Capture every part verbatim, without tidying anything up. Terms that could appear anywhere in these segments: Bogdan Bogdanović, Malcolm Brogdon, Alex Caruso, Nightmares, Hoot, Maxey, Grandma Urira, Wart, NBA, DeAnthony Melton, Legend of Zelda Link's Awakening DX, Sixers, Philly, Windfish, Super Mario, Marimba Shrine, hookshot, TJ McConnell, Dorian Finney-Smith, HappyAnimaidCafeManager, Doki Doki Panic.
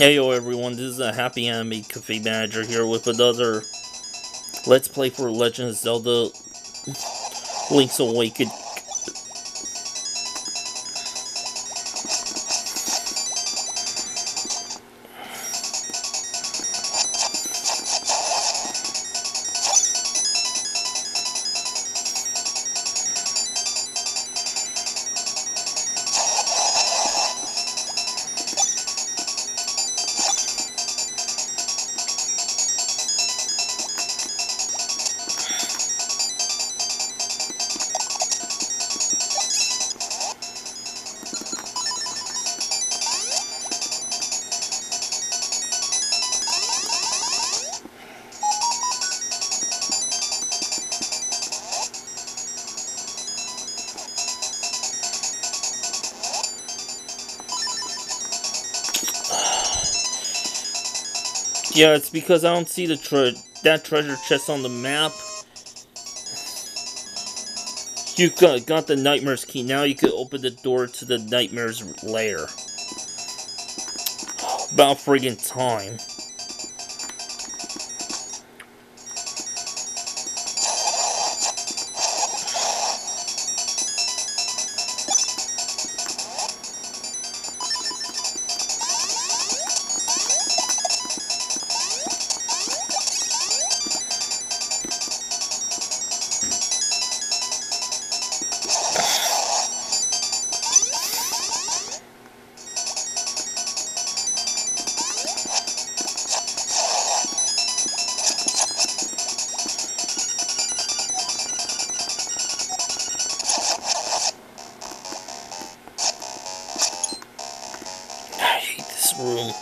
Heyo everyone, this is a Happy Anime Cafe Manager here with another Let's Play for Legend of Zelda Link's Awakening. Yeah, it's because I don't see the tre that treasure chest on the map. You got, got the Nightmares key. Now you can open the door to the Nightmares lair. About friggin' time. Room.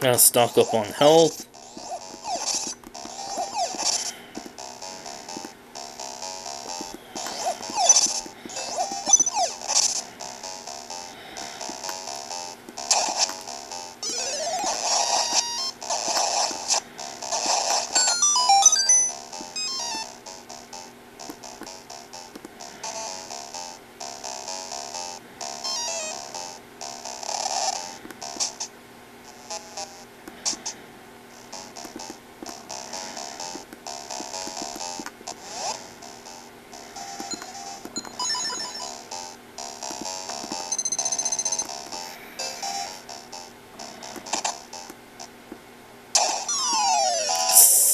Now stock up on health.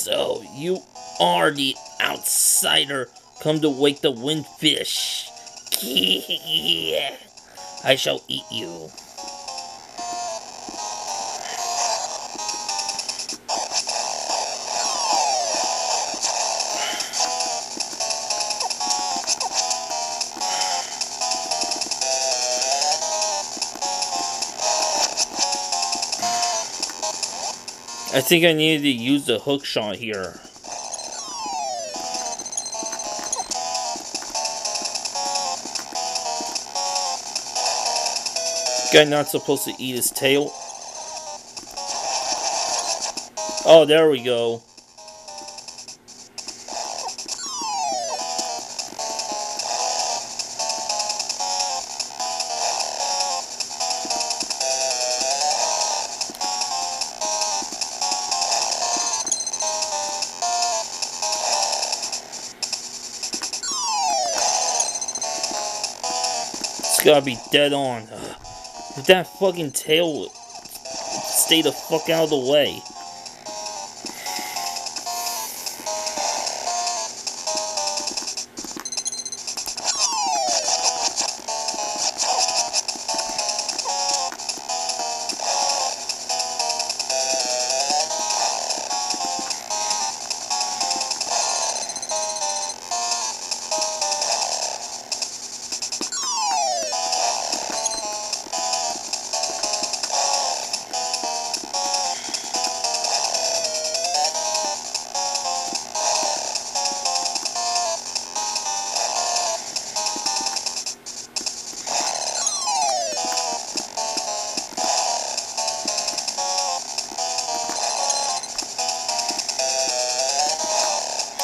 So, you are the outsider. Come to wake the Windfish. I shall eat you. I think I needed to use the hookshot here. Guy not supposed to eat his tail. Oh, there we go. Gotta be dead on. If that fucking tail would stay the fuck out of the way.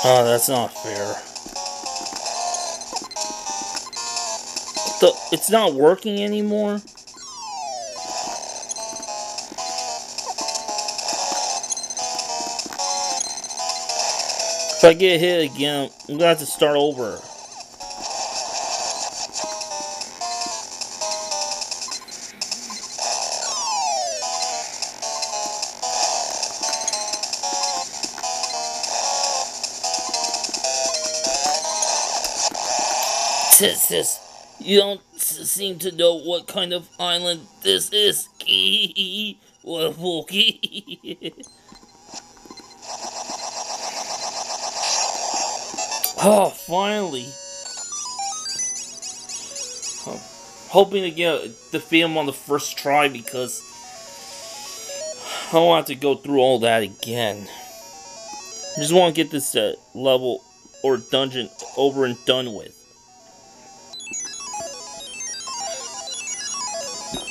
Oh, that's not fair. The, it's not working anymore? If I get hit again, I'm gonna have to start over. Sis, you don't seem to know what kind of island this is. What a fool. Oh, finally. I'm hoping to get the film on the first try because I don't have to go through all that again. I just want to get this uh, level or dungeon over and done with.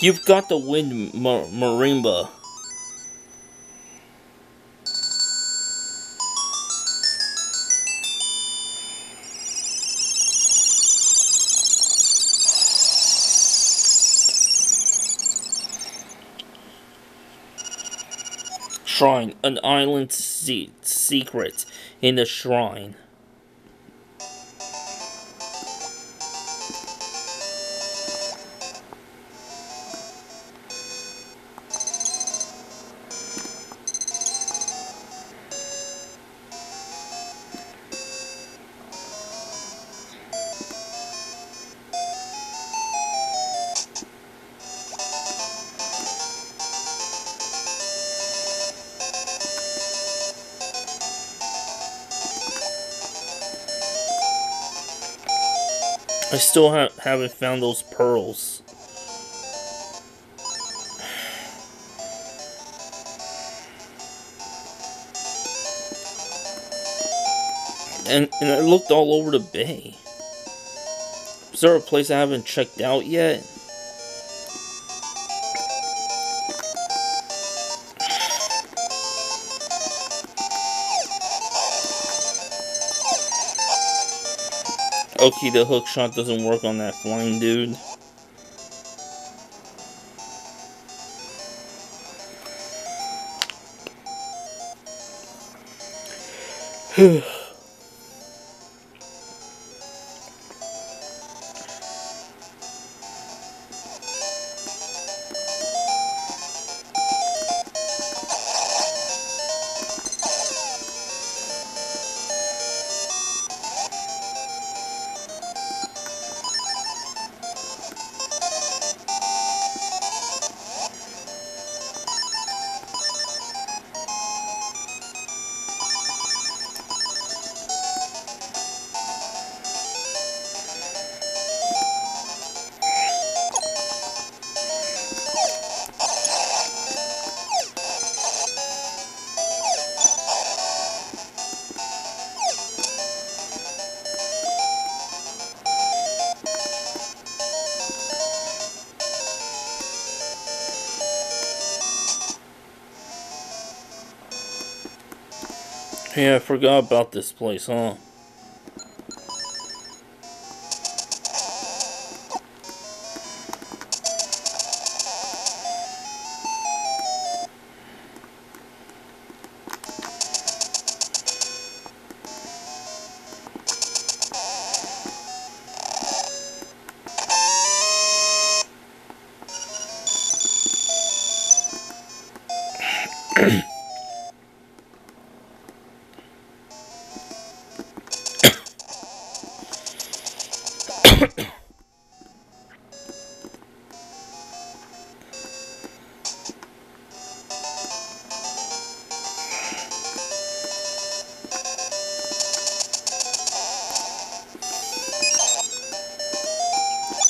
You've got the wind, Mar Marimba. Shrine, an island se secret in the shrine. I still ha haven't found those pearls. And, and I looked all over the bay. Is there a place I haven't checked out yet? Okay, the hookshot doesn't work on that flying dude. Yeah, I forgot about this place, huh?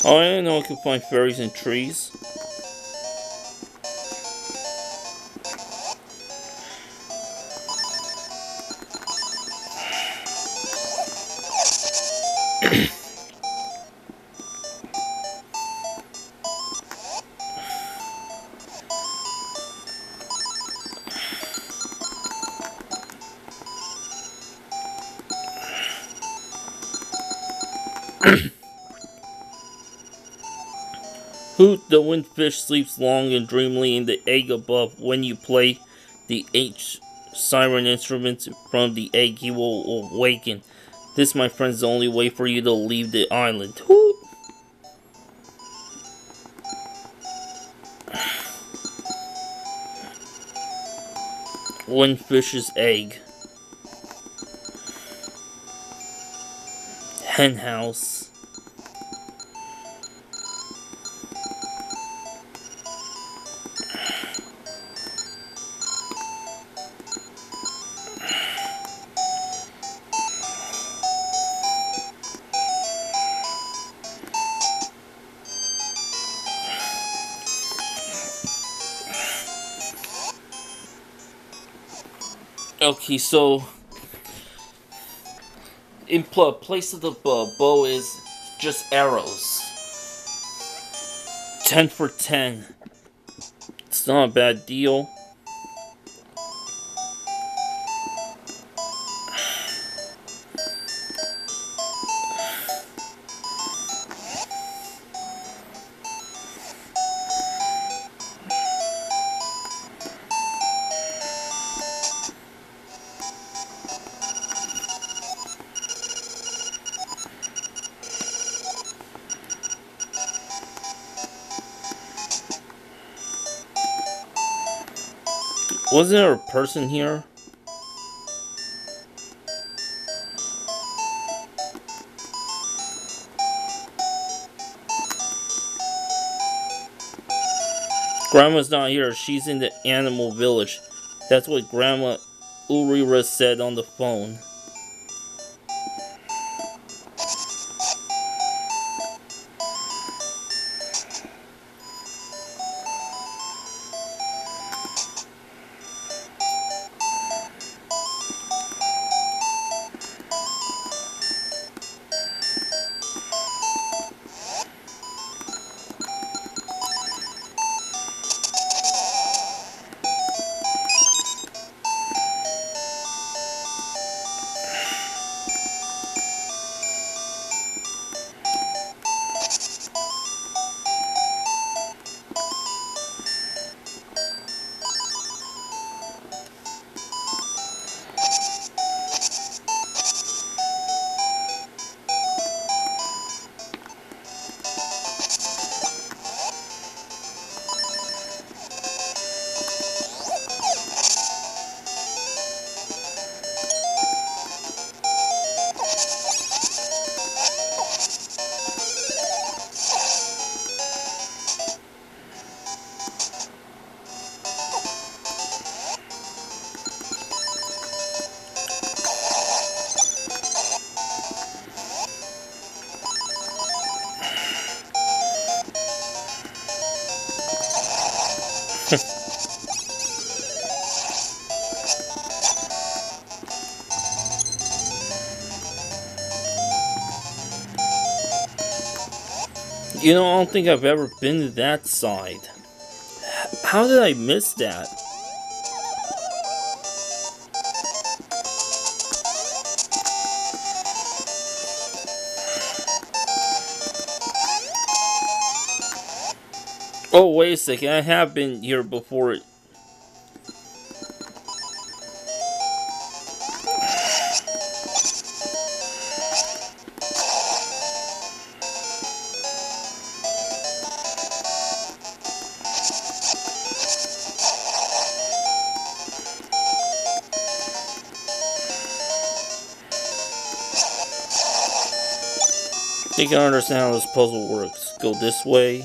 Oh, I didn't know I could find fairies in trees. Hoot the Windfish sleeps long and dreamily in the egg above. When you play the eight siren instruments from the egg, he will awaken. This, my friends, is the only way for you to leave the island. Hoot! Windfish's egg. Hen house. Okay, so in pl place of the bow, bow is just arrows. ten for ten. It's not a bad deal. Was there a person here? Grandma's not here. She's in the animal village. That's what Grandma Urira said on the phone. You know, I don't think I've ever been to that side. How did I miss that? Oh, wait a second. I have been here before. It I think I understand how this puzzle works. Go this way.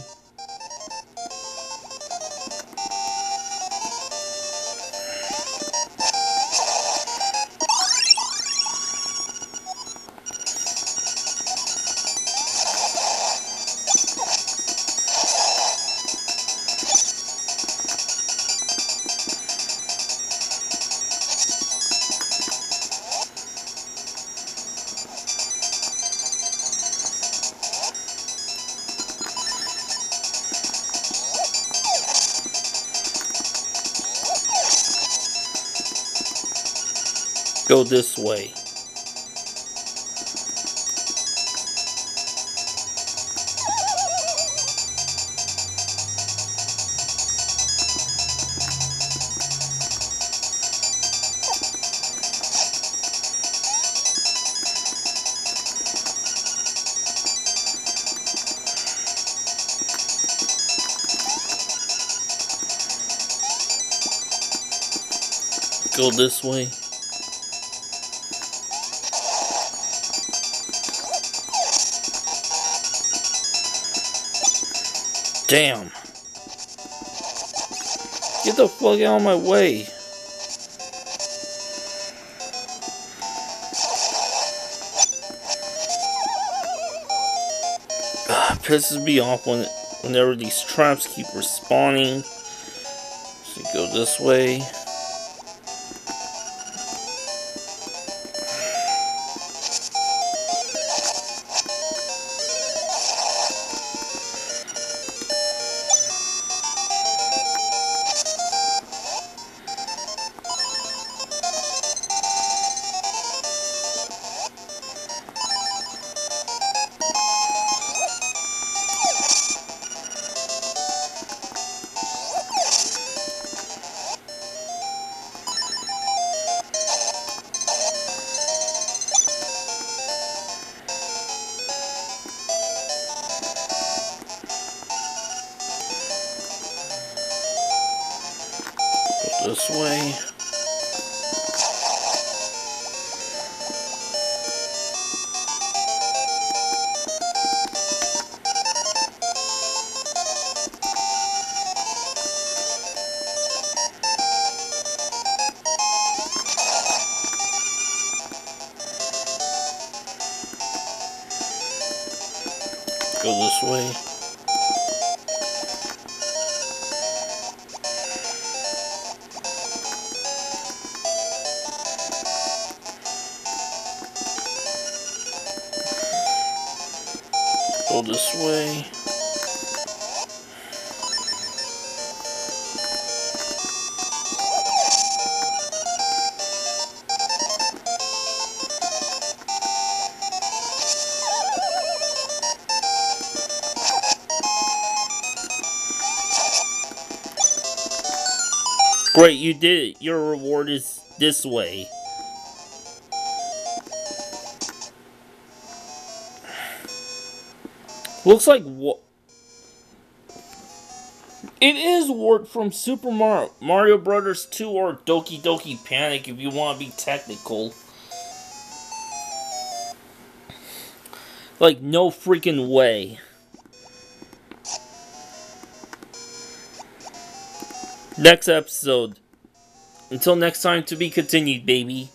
Go this way. go this way. Damn. Get the fuck out of my way. Ugh, pisses me off when whenever these traps keep respawning. So you go this way. This way. Go this way. Go this way. Great, you did it. Your reward is this way. Looks like what? It is Wart from Super Mario, Mario Bros. two, or Doki Doki Panic if you want to be technical. Like, no freaking way. Next episode. Until next time, to be continued, baby.